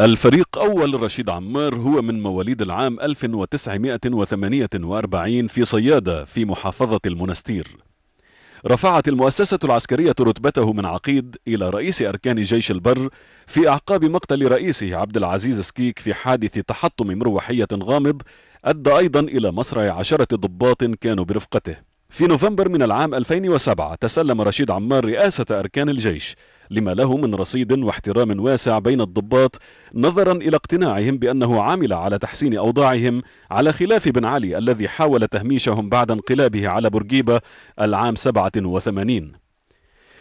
الفريق أول رشيد عمار هو من مواليد العام 1948 في صيادة في محافظة المنستير. رفعت المؤسسة العسكرية رتبته من عقيد إلى رئيس أركان جيش البر في أعقاب مقتل رئيسه عبد العزيز سكيك في حادث تحطم مروحية غامض أدى أيضا إلى مصرع 10 ضباط كانوا برفقته. في نوفمبر من العام 2007 تسلم رشيد عمار رئاسة أركان الجيش لما له من رصيد واحترام واسع بين الضباط، نظرا إلى اقتناعهم بأنه عمل على تحسين أوضاعهم، على خلاف بن علي الذي حاول تهميشهم بعد انقلابه على بورقيبة العام 87.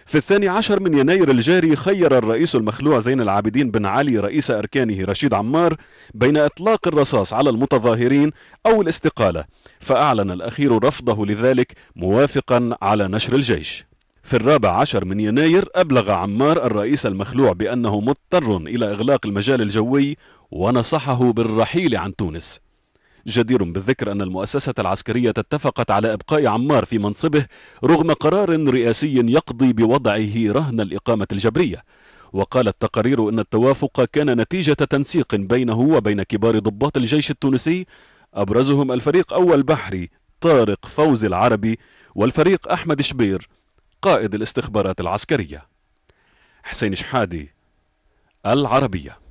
في 12 من يناير الجاري خير الرئيس المخلوع زين العابدين بن علي رئيس أركانه رشيد عمار بين إطلاق الرصاص على المتظاهرين أو الاستقالة، فأعلن الأخير رفضه لذلك موافقا على نشر الجيش. في 14 من يناير أبلغ عمار الرئيس المخلوع بأنه مضطر إلى إغلاق المجال الجوي ونصحه بالرحيل عن تونس. جدير بالذكر أن المؤسسة العسكرية اتفقت على إبقاء عمار في منصبه رغم قرار رئاسي يقضي بوضعه رهن الإقامة الجبرية، وقالت التقارير أن التوافق كان نتيجة تنسيق بينه وبين كبار ضباط الجيش التونسي، أبرزهم الفريق أول بحري طارق فوزي العربي والفريق أحمد شبير قائد الاستخبارات العسكرية. حسين شحادي، العربية.